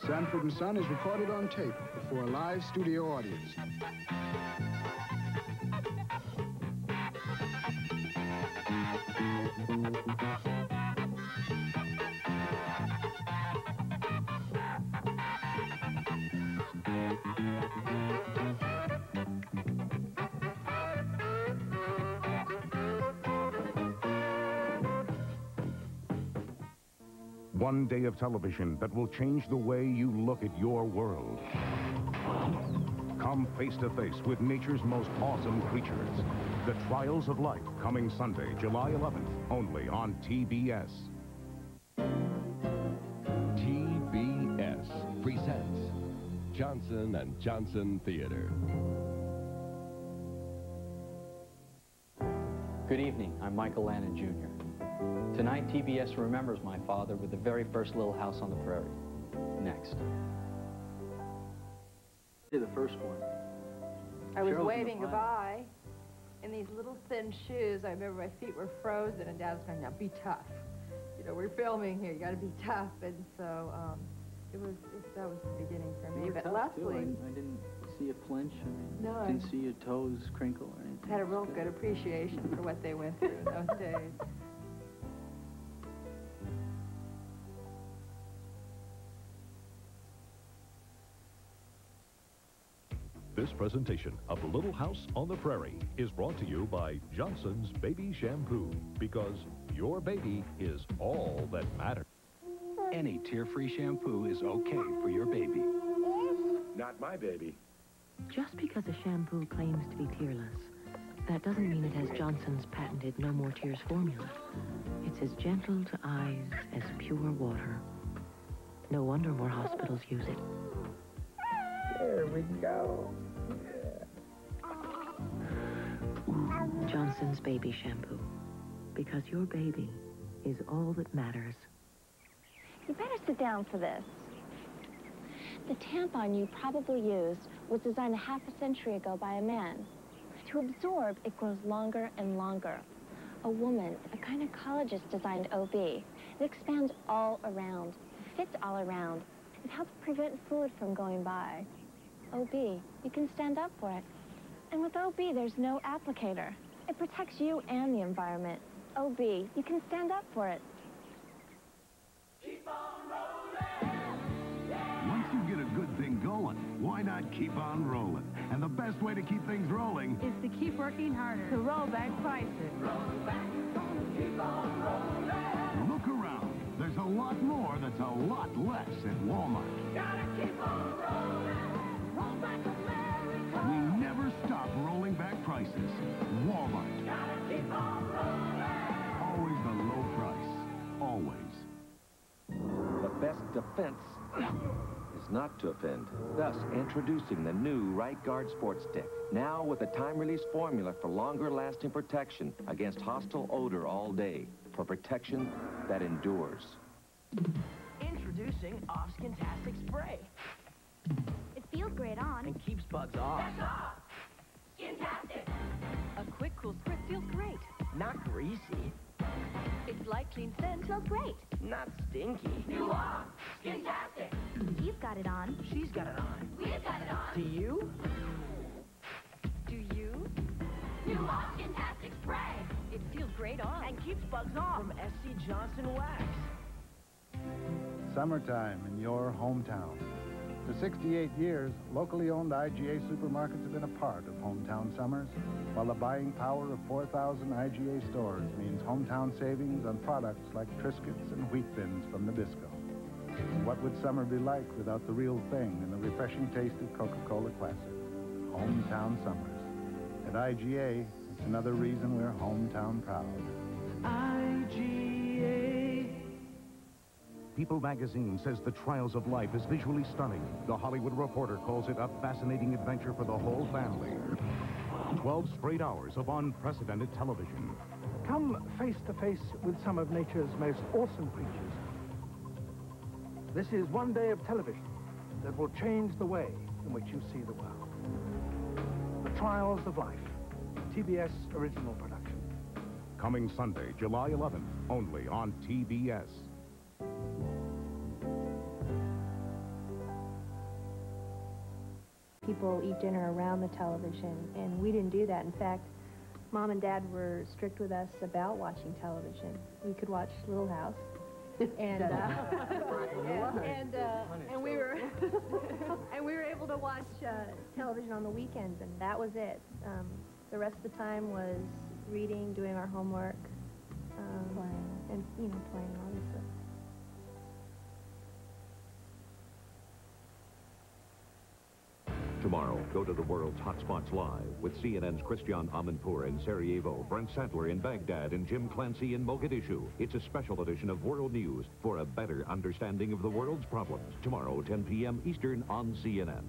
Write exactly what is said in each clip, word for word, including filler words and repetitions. Sanford and Son is recorded on tape before a live studio audience. One day of television that will change the way you look at your world. Come face to face with nature's most awesome creatures. The Trials of Life, coming Sunday, July eleventh, only on T B S. T B S presents Johnson and Johnson Theater. Good evening, I'm Michael Landon Junior Tonight, T B S remembers my father with the very first Little House on the Prairie. Next. The first one. I was Cheryl waving goodbye in these little thin shoes. I remember my feet were frozen, and Dad was going, now be tough. You know, we're filming here. You got to be tough. And so um, it was, it, that was the beginning for me. But Leslie... I, I didn't see a flinch. I mean, no, I didn't see your toes crinkle or anything. Had a real good appreciation for what they went through those days. This presentation of Little House on the Prairie is brought to you by Johnson's Baby Shampoo, because your baby is all that matters. Any tear-free shampoo is okay for your baby. Not my baby. Just because a shampoo claims to be tearless, that doesn't mean it has Johnson's patented No More Tears formula. It's as gentle to eyes as pure water. No wonder more hospitals use it. There we go. Yeah. Johnson's Baby Shampoo. Because your baby is all that matters. You better sit down for this. The tampon you probably used was designed a half a century ago by a man. To absorb, it grows longer and longer. A woman, a gynecologist, designed O B. It expands all around. It fits all around. It helps prevent food from going by. O B, you can stand up for it. And with O B, there's no applicator. It protects you and the environment. O B, you can stand up for it. Keep on rolling. Yeah. Once you get a good thing going, why not keep on rolling? And the best way to keep things rolling is to keep working harder to roll back prices. Roll back, keep on rolling. Look around. There's a lot more that's a lot less at Walmart. Gotta keep on rolling, roll back America. We never stop rolling back prices. Walmart. Gotta keep on rolling. Always the low price. Always. The best defense is not to offend. Thus, introducing the new Right Guard Sports Stick. Now with a time-release formula for longer-lasting protection against hostile odor all day. For protection that endures. Introducing Off Skintastic Spray. It feels great on. And keeps bugs off. That's Off Skintastic. A quick, cool spritz feels great. Not greasy. Its light, clean scent smells great. Not stinky. New Off Skintastic. You've got it on. She's got it on. We've got it on. Do you? Do you? New Off Skintastic Spray. It feels great on. And keeps bugs off. From S C Johnson Wax. Summertime in your hometown. For sixty-eight years, locally owned I G A supermarkets have been a part of hometown summers, while the buying power of four thousand I G A stores means hometown savings on products like Triscuits and wheat thins from Nabisco. And what would summer be like without the real thing and the refreshing taste of Coca-Cola Classic? Hometown summers. At I G A, another reason we're hometown proud. I G A. People magazine says The Trials of Life is visually stunning. The Hollywood Reporter calls it a fascinating adventure for the whole family. twelve straight hours of unprecedented television. Come face to face with some of nature's most awesome creatures. This is one day of television that will change the way in which you see the world. The Trials of Life. T B S original production. Coming Sunday, July eleventh, only on T B S. people eat dinner around the television, and we didn't do that. In fact, Mom and Dad were strict with us about watching television. We could watch Little House, and uh, and, and, uh, and we were and we were able to watch uh, television on the weekends, and that was it. Um, the rest of the time was reading, doing our homework, um, playing, and you know, playing obviously. Tomorrow, go to the world's hotspots live with C N N's Christian Amanpour in Sarajevo, Brent Sattler in Baghdad, and Jim Clancy in Mogadishu. It's a special edition of World News for a better understanding of the world's problems. Tomorrow, ten p m Eastern on C N N.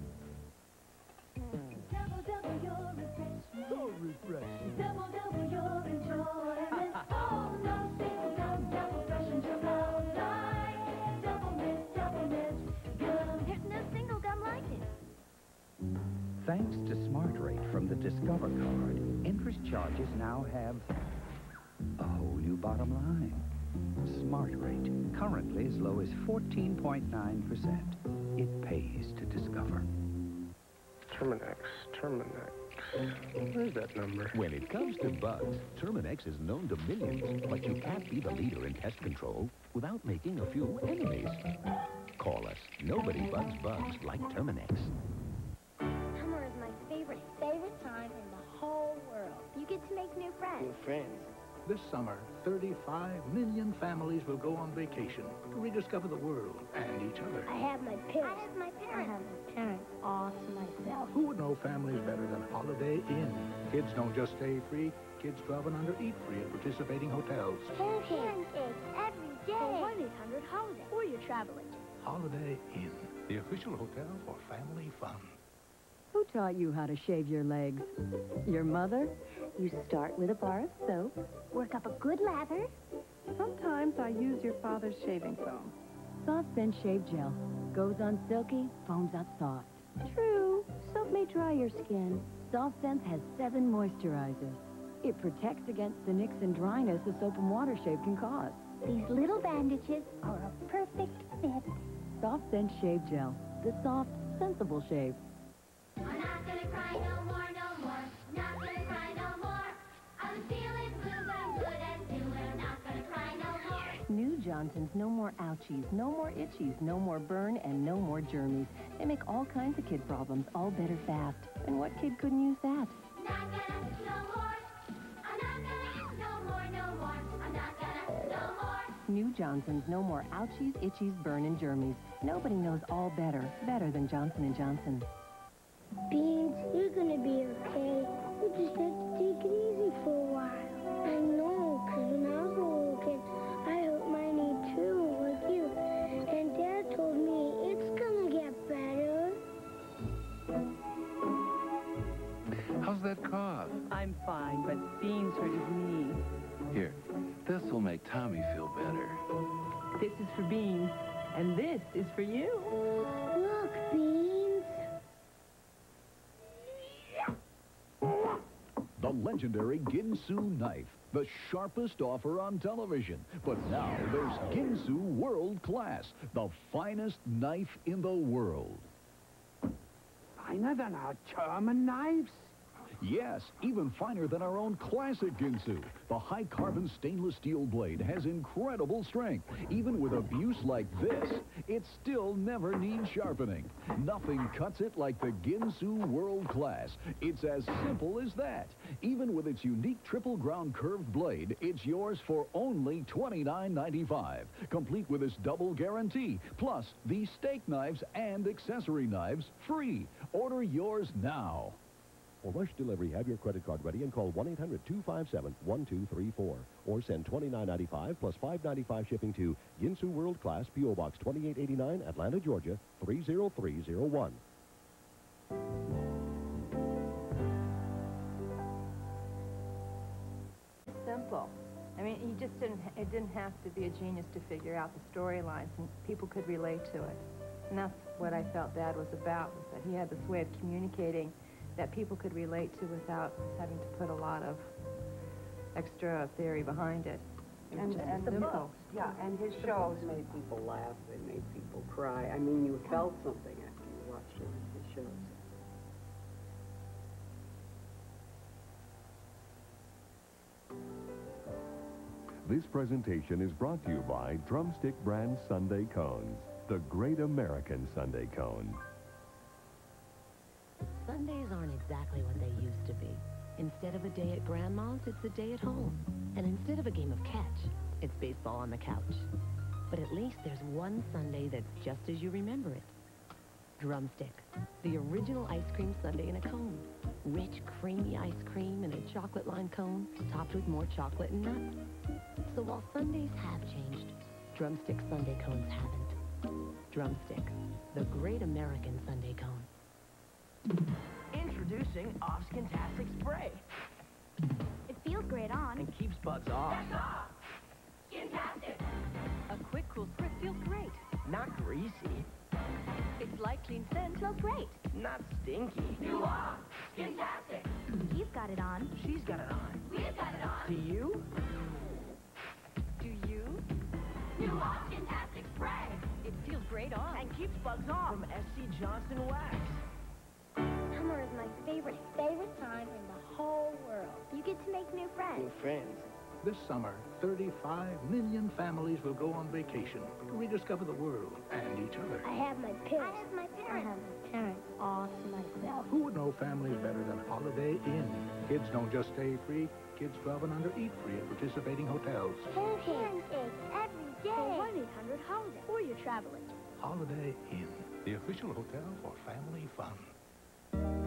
Double, double your refreshment. So refreshing. Double, double your enjoyment. Oh, no, single, no, double fresh and your love life. Double mint, double mint, gum. There's no single gum like it. Thanks to SmartRate from the Discover card, interest charges now have a whole new bottom line. SmartRate, currently as low as fourteen point nine percent. It pays to discover. Terminex, Terminex. Where's that number? When it comes to bugs, Terminex is known to millions, but you can't be the leader in pest control without making a few enemies. Call us. Nobody bugs bugs like Terminex. New friends. This summer, thirty-five million families will go on vacation to rediscover the world and each other. I have my parents. I have my parents. I have my parents all to myself. Who would know families better than Holiday Inn? Kids don't just stay free. Kids twelve and under eat free at participating hotels. Pancakes. Pancakes every day. one eight hundred holiday or your travel agent. Holiday Inn, the official hotel for family fun. Who taught you how to shave your legs? Your mother? You start with a bar of soap. Work up a good lather. Sometimes I use your father's shaving foam. Soft Sense Shave Gel. Goes on silky, foams up soft. True, soap may dry your skin. Soft Sense has seven moisturizers. It protects against the nicks and dryness the soap and water shave can cause. These little bandages are a perfect fit. Soft Sense Shave Gel. The soft, sensible shave. I'm not gonna cry no more, no more. Not gonna cry no more. I'm feeling blue, I'm good and blue. I'm not gonna cry no more. New Johnson's No More Ouchies, No More Itchies, No More Burn, and No More Germies. They make all kinds of kid problems all better fast. And what kid couldn't use that? Not gonna, no more. I'm not gonna, no more, no more. I'm not gonna, no more. New Johnson's No More Ouchies, Itchies, Burn, and Germies. Nobody knows all better, better than Johnson and Johnson. Beans, you're gonna be okay. You just have to take it easy for a while. I know, because when I was a little kid, I hurt my knee too, like you. And Dad told me it's gonna get better. How's that cough? I'm fine, but Beans hurt his knee. Here, this will make Tommy feel better. This is for Beans, and this is for you. Look, Beans. The legendary Ginsu knife, the sharpest offer on television. But now there's Ginsu World Class, the finest knife in the world. Finer than our German knives? Yes, even finer than our own classic Ginsu. The high-carbon stainless steel blade has incredible strength. Even with abuse like this, it still never needs sharpening. Nothing cuts it like the Ginsu World Class. It's as simple as that. Even with its unique triple-ground curved blade, it's yours for only twenty-nine ninety-five. Complete with this double guarantee, plus the steak knives and accessory knives free. Order yours now. For rush delivery, have your credit card ready and call one eight hundred two five seven one two three four or send twenty-nine ninety-five plus five ninety-five shipping to Ginsu World Class, P O Box twenty-eight eighty-nine, Atlanta, Georgia, three zero three zero one. Simple. I mean, you just didn't, it didn't have to be a genius to figure out the storylines, and people could relate to it. And that's what I felt Dad was about, was that he had this way of communicating that people could relate to without having to put a lot of extra theory behind it. And, and the books. Yeah, and his shows made people laugh, they made people cry. I mean, you felt something after you watched his shows. This presentation is brought to you by Drumstick Brand Sundae Cones, the great American Sundae cone. Sundays aren't exactly what they used to be. Instead of a day at grandma's, it's a day at home. And instead of a game of catch, it's baseball on the couch. But at least there's one Sunday that's just as you remember it. Drumstick, the original ice cream sundae in a cone. Rich, creamy ice cream in a chocolate-lined cone, topped with more chocolate and nuts. So while Sundays have changed, Drumstick Sundae cones haven't. Drumstick, the great American Sundae cone. Introducing Off Skintastic Spray. It feels great on. And keeps bugs off. That's off! Skintastic! A quick, cool spray feels great. Not greasy. It's light, clean scent. Smells great. Not stinky. New Off Skintastic! He's got it on. She's got it on. We've got it on. Do you? Do you? New Off Skintastic Spray. It feels great on. And keeps bugs off. From S C Johnson Wax. Summer is my favorite, favorite time in the whole world. You get to make new friends. New friends. This summer, thirty-five million families will go on vacation to rediscover the world and each other. I have my parents. I have my parents. I have my parents all to myself. Who would know families better than Holiday Inn? Kids don't just stay free. Kids twelve and under eat free at participating hotels. Pancakes every day. Call one eight hundred holiday or you're traveling. Holiday Inn, the official hotel for family fun.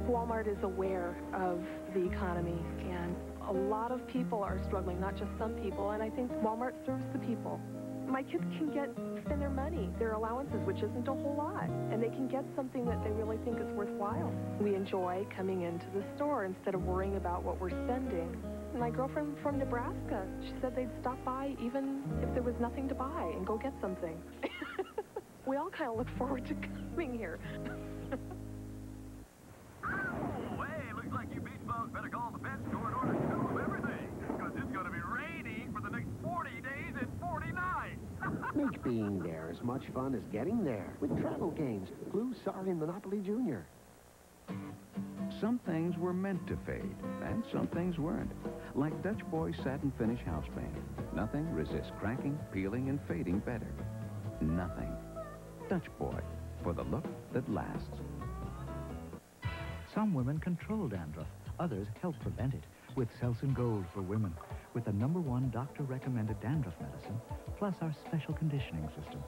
Walmart is aware of the economy, and a lot of people are struggling, not just some people, and I think Walmart serves the people. My kids can get, spend their money, their allowances, which isn't a whole lot, and they can get something that they really think is worthwhile. We enjoy coming into the store instead of worrying about what we're spending. My girlfriend from Nebraska, she said they'd stop by even if there was nothing to buy and go get something. We all kind of look forward to coming here. Better call the pet store and order two of everything, because it's going to be raining for the next forty days and forty nights. Make being there as much fun as getting there with travel games. Blue, Sorry, and Monopoly Junior. Some things were meant to fade, and some things weren't. Like Dutch Boy Satin Finish House Paint. Nothing resists cracking, peeling, and fading better. Nothing. Dutch Boy, for the look that lasts. Some women control dandruff. Others help prevent it with Selsun Gold for women, with the number one doctor-recommended dandruff medicine, plus our special conditioning system.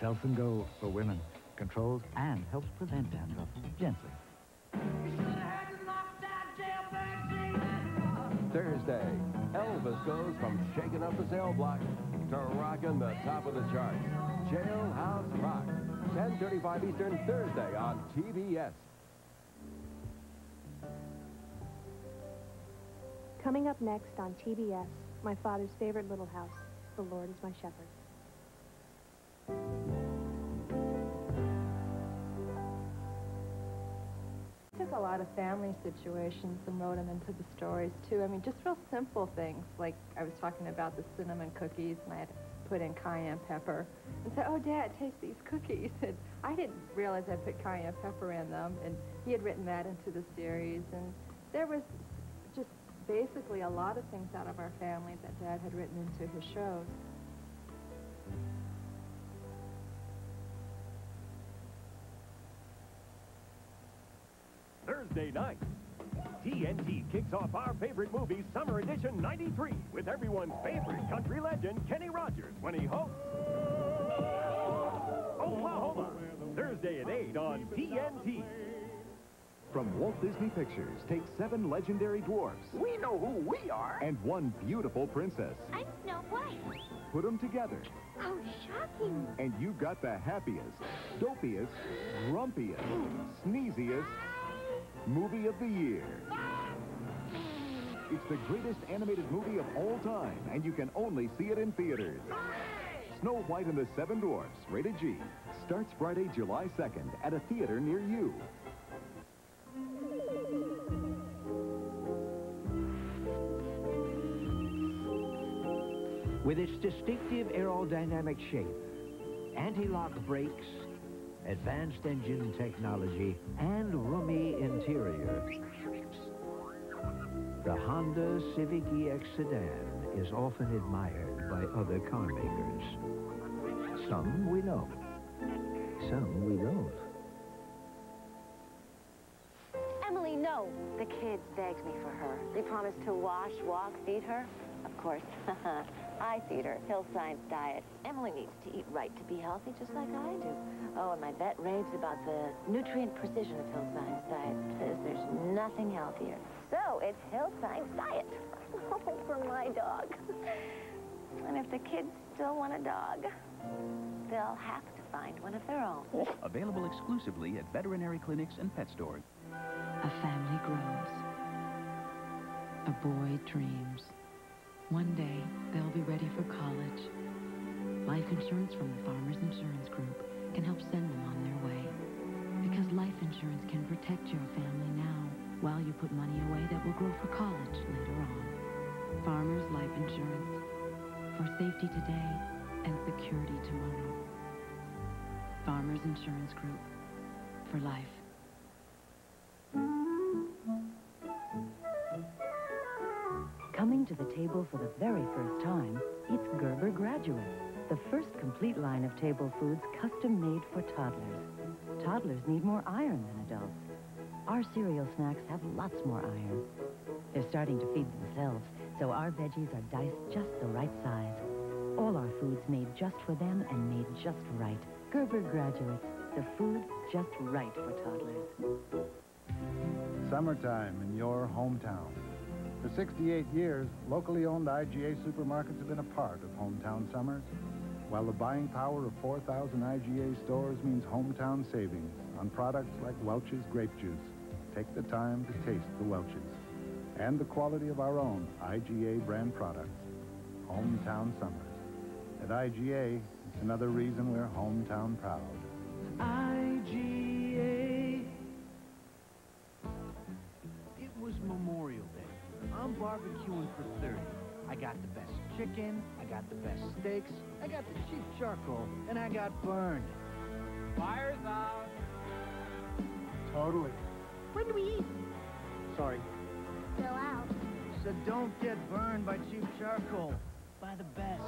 Selsun Gold for women controls and helps prevent dandruff gently. You should have had to knock that jailbird thing. Thursday, Elvis goes from shaking up the sale block to rocking the top of the charts. Jailhouse Rock, ten thirty-five Eastern, Thursday on T B S. Coming up next on T B S, my father's favorite little house, The Lord Is My Shepherd. I took a lot of family situations and wrote them into the stories, too. I mean, just real simple things, like I was talking about the cinnamon cookies, and I had put in cayenne pepper, and said, oh, Dad, taste these cookies. And I didn't realize I put cayenne pepper in them, and he had written that into the series, and there was just basically a lot of things out of our family that Dad had written into his shows. Thursday night, T N T kicks off our favorite movie Summer Edition ninety-three with everyone's favorite country legend, Kenny Rogers, when he hosts Oklahoma, Thursday at eight on T N T. From Walt Disney Pictures, take seven legendary dwarfs. We know who we are. And one beautiful princess. I'm Snow White. Put them together. Oh, shocking. And you got the happiest, dopiest, grumpiest, sneeziest movie of the year. It's the greatest animated movie of all time, and you can only see it in theaters. Snow White and the Seven Dwarfs, rated G, starts Friday, July second at a theater near you. With its distinctive aerodynamic shape, anti-lock brakes, advanced engine technology, and roomy interior, the Honda Civic E X sedan is often admired by other car makers. Some we know, some we don't. Emily, no. The kids begged me for her. They promised to wash, walk, feed her. Of course, I feed her. Hill's Science Diet. Emily needs to eat right to be healthy, just like I do. Oh, and my vet raves about the nutrient precision of Hill's Science Diet. Says there's nothing healthier. So it's Hill's Science Diet. Oh, for my dog. And if the kids still want a dog, they'll have to find one of their own. Available exclusively at veterinary clinics and pet stores. A family grows. A boy dreams. One day, they'll be ready for college. Life insurance from the Farmers Insurance Group can help send them on their way. Because life insurance can protect your family now while you put money away that will grow for college later on. Farmers Life Insurance. For safety today and security tomorrow. Farmers Insurance Group. For life. Coming to the table for the very first time, it's Gerber Graduates, the first complete line of table foods custom-made for toddlers. Toddlers need more iron than adults. Our cereal snacks have lots more iron. They're starting to feed themselves, so our veggies are diced just the right size. All our foods made just for them and made just right. Gerber Graduates, the food just right for toddlers. Summertime in your hometown. For sixty-eight years, locally owned I G A supermarkets have been a part of hometown summers, while the buying power of four thousand I G A stores means hometown savings on products like Welch's grape juice. Take the time to taste the Welch's and the quality of our own I G A brand products. Hometown summers. At I G A, it's another reason we're hometown proud. I G A. It was Memorial Day. I'm barbecuing for thirty. I got the best chicken, I got the best steaks, I got the cheap charcoal, and I got burned. Fire's out. Totally. When do we eat? Sorry. Still out. So don't get burned by cheap charcoal. Buy the best.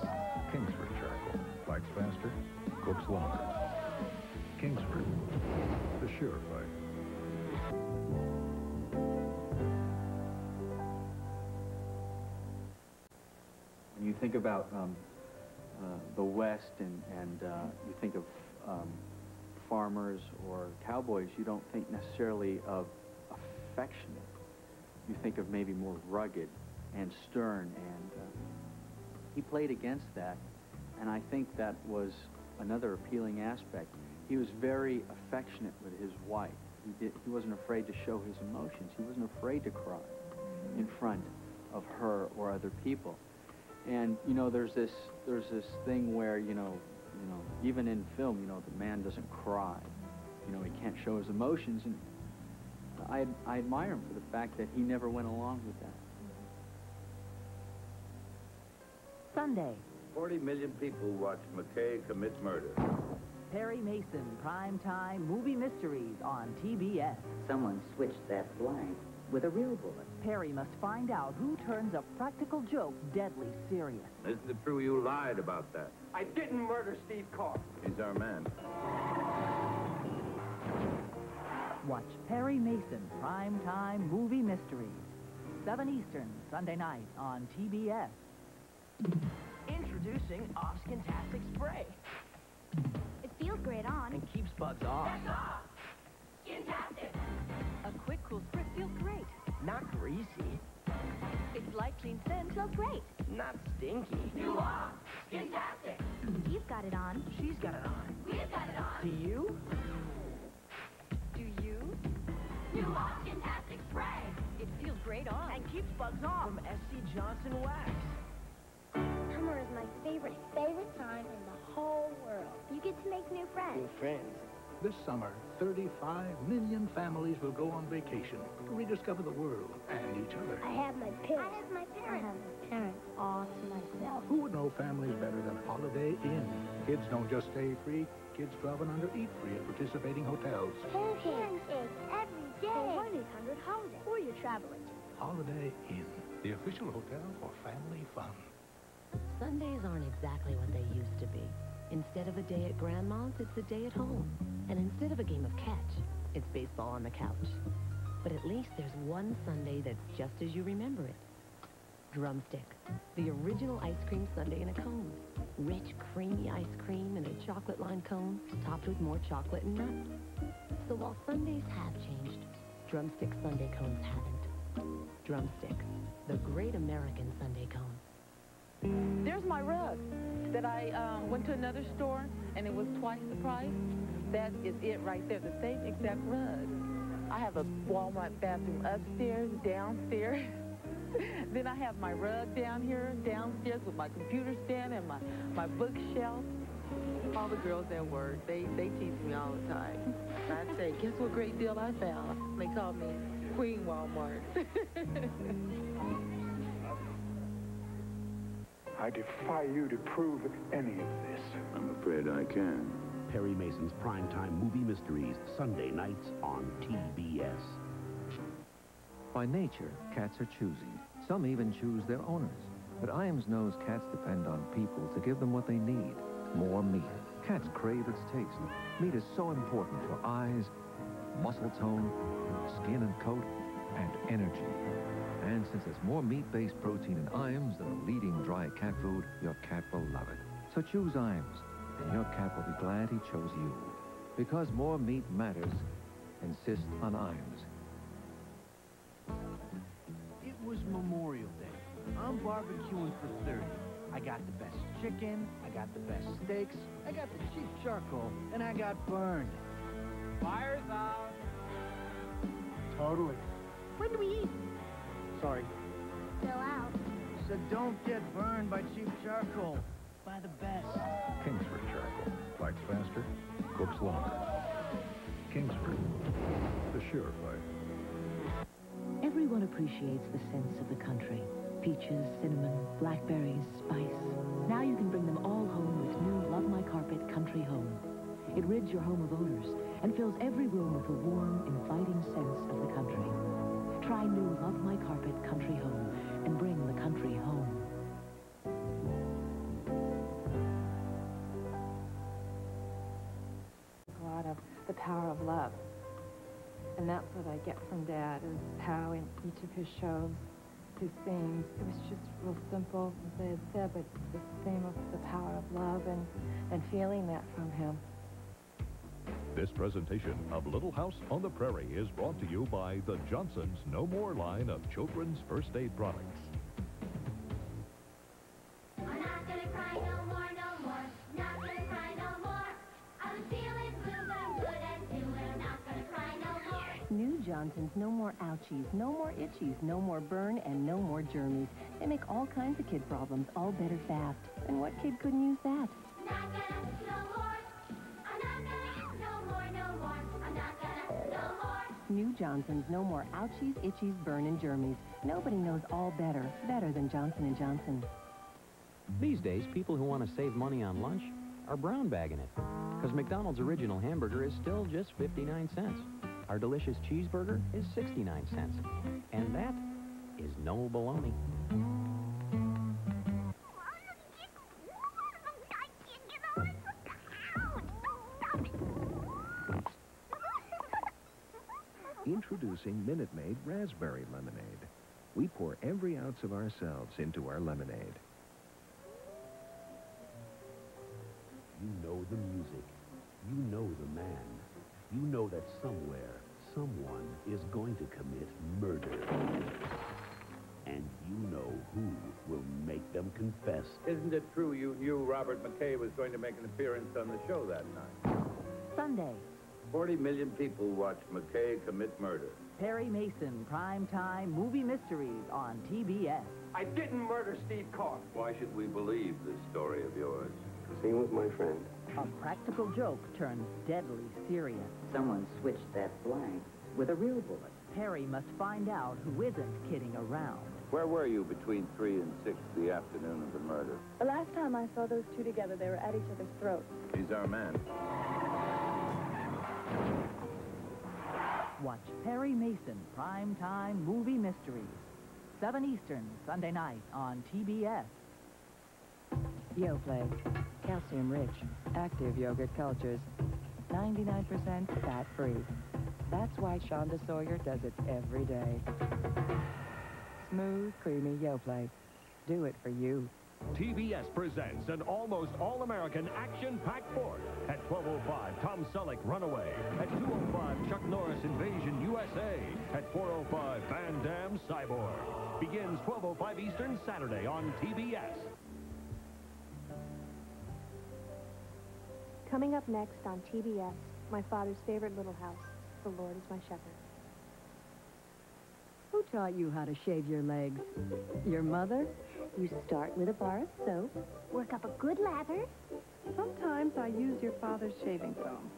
Kingsford charcoal. Likes faster, cooks longer. Kingsford. The surefire. When you think about um, uh, the West and, and uh, you think of um, farmers or cowboys, you don't think necessarily of affectionate. You think of maybe more rugged and stern. And uh, he played against that, and I think that was another appealing aspect. He was very affectionate with his wife. He, did, he wasn't afraid to show his emotions. He wasn't afraid to cry in front of her or other people. And, you know, there's this, there's this thing where, you know, you know, even in film, you know, the man doesn't cry. You know, he can't show his emotions. And I, I admire him for the fact that he never went along with that. Sunday. forty million people watch McKay commit murder. Perry Mason Prime Time Movie Mysteries on T B S. Someone switched that blind with a real bullet. Perry must find out who turns a practical joke deadly serious. Isn't it true you lied about that? I didn't murder Steve Carr. He's our man. Watch Perry Mason Primetime Movie Mysteries. seven Eastern, Sunday night on T B S. Introducing Off Skintastic Spray. It feels great on. And keeps bugs off. That's off! Skintastic! A quick, cool spray feels great. Not greasy. Its light, clean scent feels great. Not stinky. New Off Skintastic! He's got it on. She's got it on. We've got it on. Do you? Do you? New Off Skintastic Spray. It feels great on. And keeps bugs off. From S C Johnson Wax. Summer is my favorite, favorite time in the whole world. You get to make new friends. New friends. This summer, thirty-five million families will go on vacation to rediscover the world and each other. I have my parents. I have my parents. I have my parents all to myself. Who would know families better than Holiday Inn? Kids don't just stay free. Kids twelve and under eat free at participating hotels. Pancakes every day. one eight hundred Holiday. Or your travel agent. Holiday Inn, the official hotel for family fun. Sundays aren't exactly what they used to be. Instead of a day at Grandma's, it's a day at home. And instead of a game of catch, it's baseball on the couch. But at least there's one Sunday that's just as you remember it. Drumstick, the original ice cream sundae in a cone. Rich, creamy ice cream in a chocolate-lined cone, topped with more chocolate and nuts. So while Sundays have changed, Drumstick Sundae cones haven't. Drumstick, the great American Sundae cone. There's my rug that I um, went to another store and it was twice the price. That is it right there, the same exact rug. I have a Walmart bathroom upstairs, downstairs. Then I have my rug down here, downstairs with my computer stand and my, my bookshelf. All the girls at work, they, they tease me all the time. I say, guess what great deal I found? They call me Queen Walmart. I defy you to prove any of this. I'm afraid I can. Perry Mason's Prime Time Movie Mysteries, Sunday nights on T B S. By nature, cats are choosy. Some even choose their owners. But Iams knows cats depend on people to give them what they need. More meat. Cats crave its taste. Meat is so important for eyes, muscle tone, skin and coat, and energy. And since there's more meat-based protein in Iams than the leading dry cat food, your cat will love it. So choose Iams, and your cat will be glad he chose you. Because more meat matters, insist on Iams. It was Memorial Day. I'm barbecuing for thirty. I got the best chicken, I got the best steaks, I got the cheap charcoal, and I got burned. Fire's out. Totally. When do we eat? Sorry. Still out. So don't get burned by cheap charcoal. By the best. Kingsford charcoal. Bites faster, cooks longer. Kingsford. The surefire. Everyone appreciates the scents of the country. Peaches, cinnamon, blackberries, spice. Now you can bring them all home with new Love My Carpet Country Home. It rids your home of odors and fills every room with the warm, inviting sense of the country. Try new Love My Carpet Country Home and bring the country home. A lot of the power of love. And that's what I get from Dad, is how in each of his shows, his things, it was just real simple, as I had said, but the theme of the power of love and, and feeling that from him. This presentation of Little House on the Prairie is brought to you by the Johnson's No More line of children's first aid products. I'm not gonna cry no more, no more. Not gonna cry no more. I'm feeling blue, I'm good and new. I'm not gonna cry no more. New Johnson's No More Ouchies, No More Itchies, No More Burn, and No More Germies. They make all kinds of kid problems all better fast. And what kid couldn't use that? Not gonna no more. New Johnson's No More Ouchies, Itchies, Burn, and Germies. Nobody knows all better, better than Johnson and Johnson. These days, people who want to save money on lunch are brown bagging it. Because McDonald's original hamburger is still just fifty-nine cents. Our delicious cheeseburger is sixty-nine cents. And that is no baloney. Introducing Minute Maid Raspberry Lemonade. We pour every ounce of ourselves into our lemonade. You know the music. You know the man. You know that somewhere, someone is going to commit murder. And you know who will make them confess. Isn't it true you knew Robert McKay was going to make an appearance on the show that night? Sunday. forty million people watch McKay commit murder. Perry Mason Prime Time Movie Mysteries on T B S. I didn't murder Steve Carr. Why should we believe this story of yours? Same with my friend. A practical joke turns deadly serious. Someone switched that blank with a real bullet. Perry must find out who isn't kidding around. Where were you between three and six the afternoon of the murder? The last time I saw those two together, they were at each other's throats. He's our man. Watch Perry Mason Prime Time Movie Mysteries, seven Eastern, Sunday night on T B S. Yoplait, calcium-rich, active yogurt cultures, ninety-nine percent fat-free. That's why Shonda Sawyer does it every day. Smooth, creamy Yoplait. Do it for you. T B S presents an almost all-American action-packed board. At twelve oh five, Tom Selleck, Runaway. At two oh five, Chuck Norris, Invasion U S A. At four oh five, Van Damme, Cyborg. Begins twelve oh five Eastern Saturday on T B S. Coming up next on T B S, my father's favorite little house, The Lord is My Shepherd. Who taught you how to shave your legs? Your mother? You start with a bar of soap. Work up a good lather. Sometimes I use your father's shaving foam.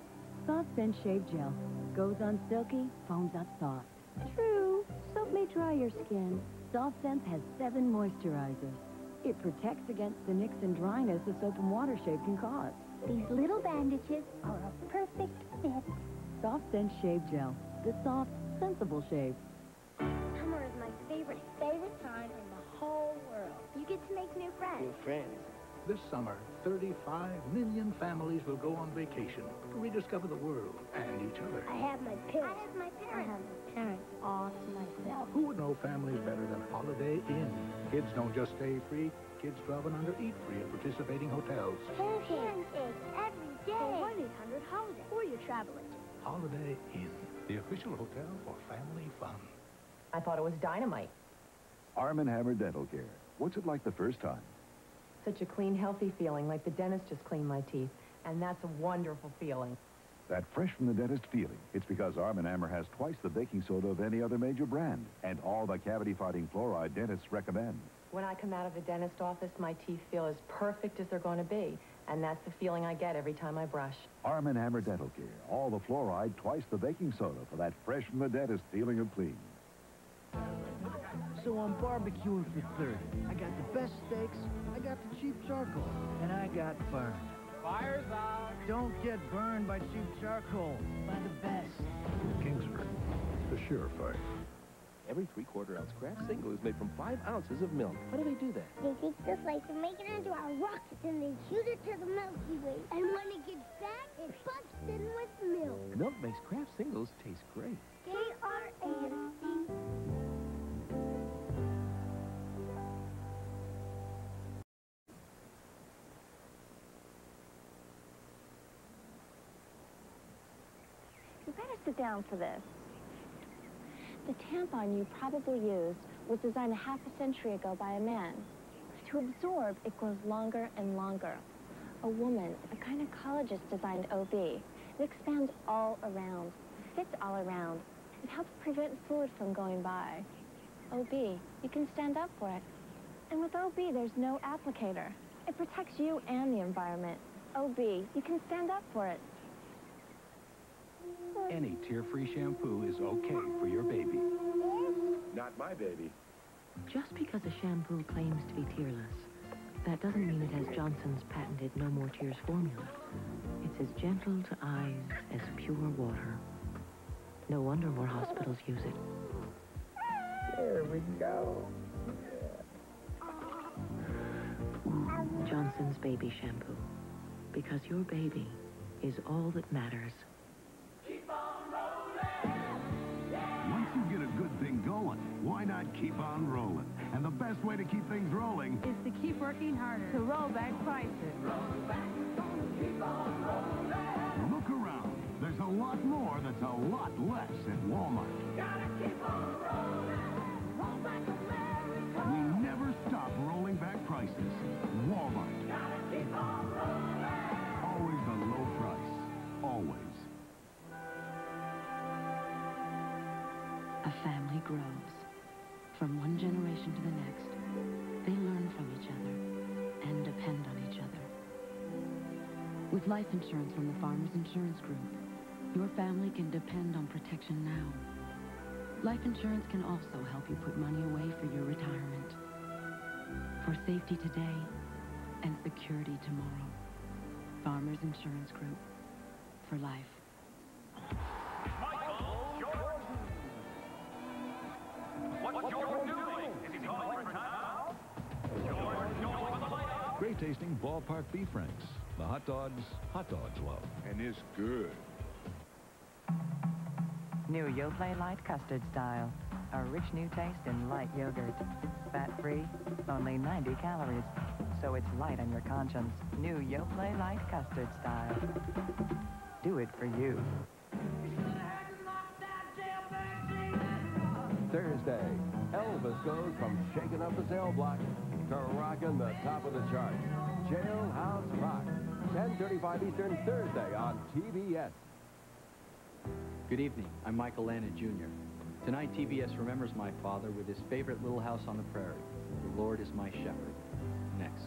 Soft Sense Shave Gel. Goes on silky, foams up soft. True. Soap may dry your skin. Soft Sense has seven moisturizers. It protects against the nicks and dryness the soap and water shave can cause. These little bandages are a perfect fit. Soft Sense Shave Gel. The soft, sensible shave. Summer is my favorite, favorite time in the whole world. You get to make new friends. New friends. This summer, thirty-five million families will go on vacation to rediscover the world and each other. I have my parents. I have my parents. I have my parents all to myself. Who would know families better than Holiday Inn? Kids don't just stay free. Kids twelve and under eat free at participating hotels. Pancakes. Pancakes every day. one eight hundred Holiday. Or your travel agent. Holiday Inn, the official hotel for family fun. I thought it was dynamite. Arm and Hammer Dental Care. What's it like the first time? Such a clean, healthy feeling, like the dentist just cleaned my teeth. And that's a wonderful feeling. That fresh from the dentist feeling. It's because Arm and Hammer has twice the baking soda of any other major brand and all the cavity-fighting fluoride dentists recommend. When I come out of the dentist office, my teeth feel as perfect as they're going to be. And that's the feeling I get every time I brush. Arm and Hammer Dental Care. All the fluoride, twice the baking soda for that fresh from the dentist feeling of clean. So I'm barbecuing for thirty. I got the best steaks, I got the cheap charcoal, and I got burned. Fire's out. Don't get burned by cheap charcoal. By the best. Kingsford, the surefire. Every three-quarter ounce Kraft single is made from five ounces of milk. How do they do that? They take the flakes and make it into our rockets, and they shoot it to the Milky Way. And when it gets back, it pops in with milk. Milk makes Kraft singles taste great. K R A F T. You better sit down for this. The tampon you probably used was designed a half a century ago by a man. To absorb, it grows longer and longer. A woman, a gynecologist designed O B. It expands all around, fits all around. It helps prevent fluid from going by. O B, you can stand up for it. And with O B, there's no applicator. It protects you and the environment. O B, you can stand up for it. Any tear-free shampoo is okay for your baby. Not my baby. Just because a shampoo claims to be tearless, that doesn't mean it has Johnson's patented No More Tears formula. It's as gentle to eyes as pure water. No wonder more hospitals use it. There we go. Johnson's Baby Shampoo. Because your baby is all that matters. Going. Why not keep on rolling? And the best way to keep things rolling is to keep working harder to roll back prices. Roll back, keep on rolling. Look around. There's a lot more that's a lot less at Walmart. Gotta keep on rolling. Roll back America. We never stop rolling back prices. Walmart. Gotta keep on rolling. Always a low price. Always. A family grows. From one generation to the next, they learn from each other and depend on each other. With life insurance from the Farmers Insurance Group, your family can depend on protection now. Life insurance can also help you put money away for your retirement. For safety today and security tomorrow. Farmers Insurance Group. For life. tasting ballpark beef franks. The hot dogs, hot dogs love. And it's good. New Yoplait Light Custard Style. A rich new taste in light yogurt. Fat-free, only ninety calories. So it's light on your conscience. New Yoplait Light Custard Style. Do it for you. Thursday, Elvis goes from shaking up his L block to rocking the top of the chart. Jailhouse Rock, ten thirty-five Eastern, Thursday on T B S. Good evening. I'm Michael Landon Junior Tonight, T B S remembers my father with his favorite Little House on the Prairie, The Lord is My Shepherd. Next.